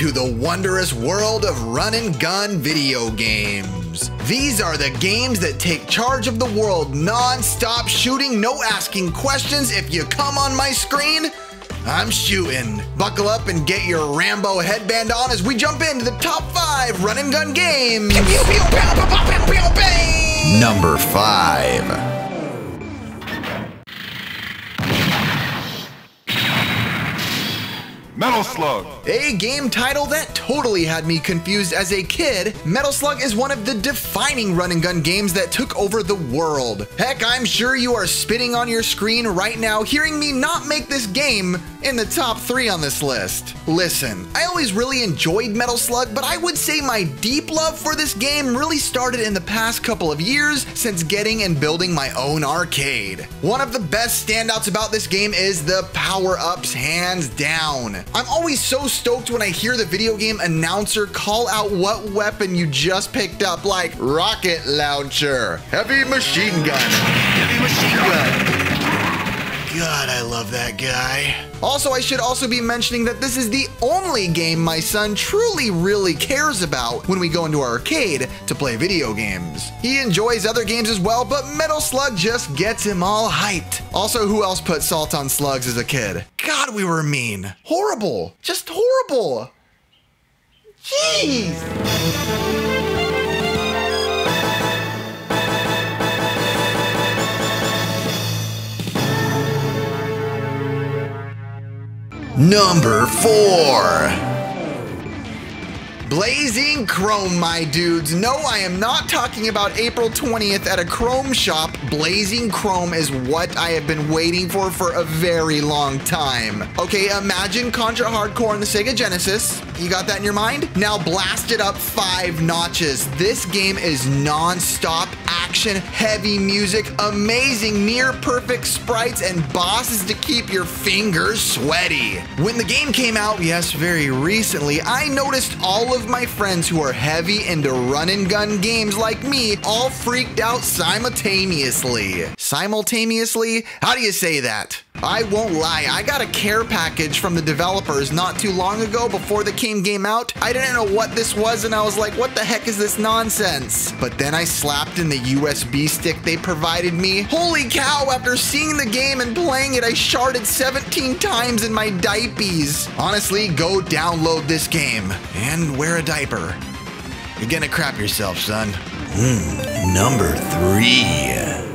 into the wondrous world of run-and-gun video games. These are the games that take charge of the world, non-stop shooting, no asking questions. If you come on my screen, I'm shooting. Buckle up and get your Rambo headband on as we jump into the top 5 run-and-gun games. Number 5. Metal Slug. A game title that totally had me confused as a kid, Metal Slug is one of the defining run-and-gun games that took over the world. Heck, I'm sure you are spitting on your screen right now hearing me not make this game in the top 3 on this list. Listen, I always really enjoyed Metal Slug, but I would say my deep love for this game really started in the past couple of years since getting and building my own arcade. One of the best standouts about this game is the power-ups, hands down. I'm always so stoked when I hear the video game announcer call out what weapon you just picked up, like rocket launcher, heavy machine gun. God, I love that guy. Also, I should also be mentioning that this is the only game my son truly really cares about when we go into our arcade to play video games. He enjoys other games as well, but Metal Slug just gets him all hyped. Also, who else put salt on slugs as a kid? God, we were mean. Horrible. Just horrible. Jeez. Number 4. Blazing Chrome, my dudes. No, I am not talking about April 20th at a Chrome shop. Blazing Chrome is what I have been waiting for a very long time. Okay, imagine Contra Hardcore on the Sega Genesis. You got that in your mind? Now blast it up 5 notches. This game is non-stop action, heavy music, amazing near-perfect sprites, and bosses to keep your fingers sweaty. When the game came out, yes, very recently, I noticed all of my friends who are heavy into run-and-gun games like me all freaked out simultaneously. Simultaneously? How do you say that? I won't lie, I got a care package from the developers not too long ago before the game came out. I didn't know what this was and I was like, what the heck is this nonsense? But then I slapped in the USB stick they provided me. Holy cow, after seeing the game and playing it, I sharted 17 times in my diapies. Honestly, go download this game and wear a diaper. You're gonna crap yourself, son. Number 3.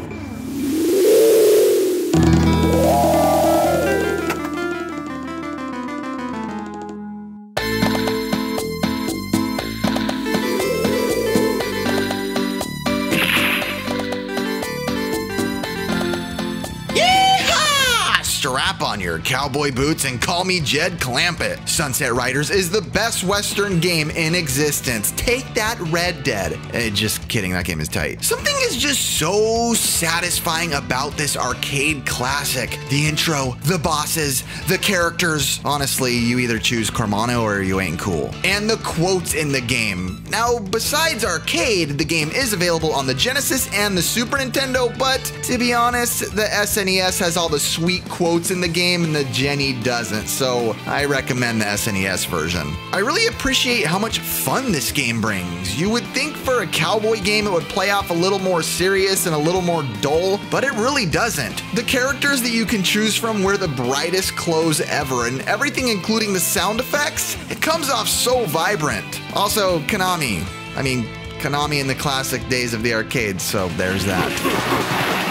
Strap on your cowboy boots and call me Jed Clampett. Sunset Riders is the best Western game in existence. Take that, Red Dead. Just kidding, that game is tight. Something is just so satisfying about this arcade classic. The intro, the bosses, the characters. Honestly, you either choose Carmano or you ain't cool. And the quotes in the game. Now, besides arcade, the game is available on the Genesis and the Super Nintendo, but to be honest, the SNES has all the sweet quotes in the game and the Jenny doesn't, so I recommend the SNES version. I really appreciate how much fun this game brings. You would think for a cowboy game it would play off a little more serious and a little more dull, but it really doesn't. The characters that you can choose from wear the brightest clothes ever, and everything including the sound effects, it comes off so vibrant. Also, Konami in the classic days of the arcade, so there's that.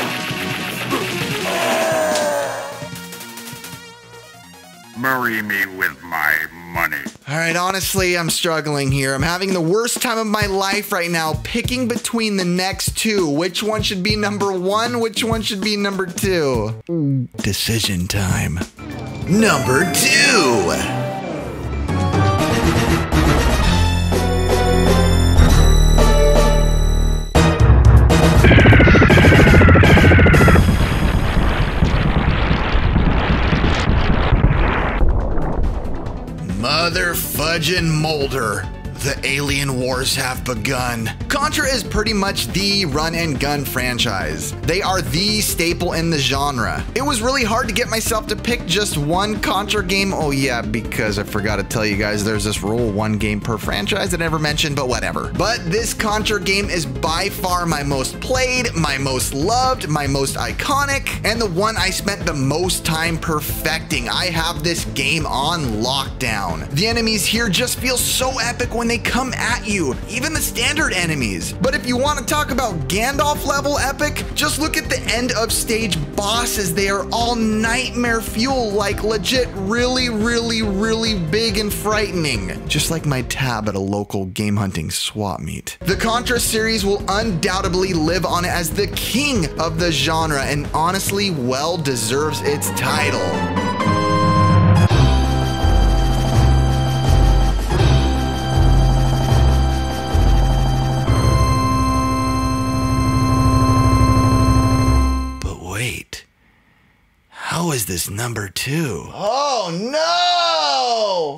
Marry me with my money. All right, honestly, I'm struggling here. I'm having the worst time of my life right now, picking between the next two. Which one should be number 1? Which one should be number 2? Decision time. Number 2. Mother Fudgin' Molder. The alien wars have begun. Contra is pretty much the run-and-gun franchise. They are the staple in the genre. It was really hard to get myself to pick just one Contra game. Oh yeah, because I forgot to tell you guys there's this rule, one game per franchise I never mentioned, but whatever. But this Contra game is by far my most played, my most loved, my most iconic, and the one I spent the most time perfecting. I have this game on lockdown. The enemies here just feel so epic when they come at you, even the standard enemies. But if you want to talk about Gandalf level epic, just look at the end of stage bosses. They are all nightmare fuel, like legit really, really, really big and frightening. Just like my tab at a local game hunting swap meet. The Contra series will undoubtedly live on as the king of the genre and honestly well deserves its title. Is this number 2? Oh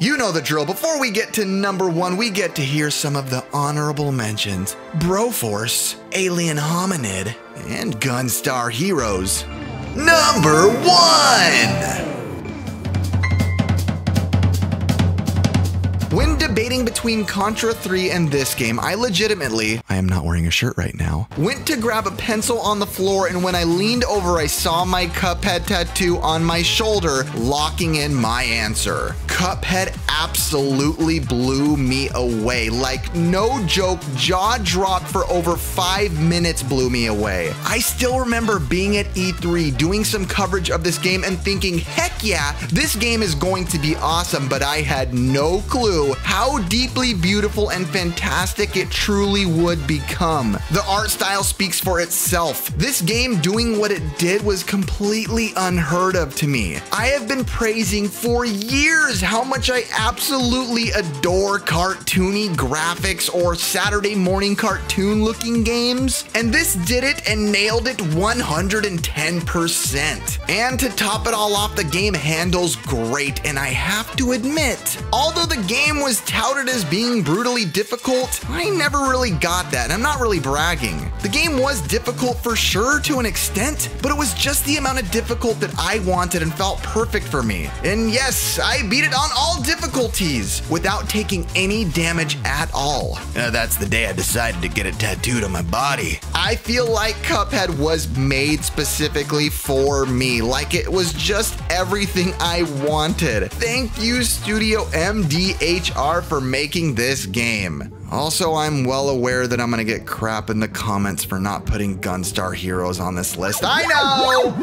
no! You know the drill. Before we get to number 1, we get to hear some of the honorable mentions: Broforce, Alien Hominid, and Gunstar Heroes. Number 1! When debating between Contra 3 and this game, I legitimately, I am not wearing a shirt right now, went to grab a pencil on the floor, and when I leaned over, I saw my Cuphead tattoo on my shoulder, locking in my answer. Cuphead absolutely blew me away. Like, no joke, jaw dropped for over 5 minutes, blew me away. I still remember being at E3 doing some coverage of this game and thinking, heck yeah, this game is going to be awesome, but I had no clue how deeply beautiful and fantastic it truly would become. The art style speaks for itself. This game doing what it did was completely unheard of to me. I have been praising for years how much I absolutely adore cartoony graphics or Saturday morning cartoon looking games, and this did it and nailed it 110%. And to top it all off, the game handles great, and I have to admit, although the game was touted as being brutally difficult, I never really got that, and I'm not really bragging. The game was difficult for sure to an extent, but it was just the amount of difficult that I wanted and felt perfect for me. And yes, I beat it on all difficulties without taking any damage at all. That's the day I decided to get it tattooed on my body. I feel like Cuphead was made specifically for me, like it was just everything I wanted. Thank you, Studio MDHR, for making this game. Also, I'm well aware that I'm gonna get crap in the comments for not putting Gunstar Heroes on this list. I know!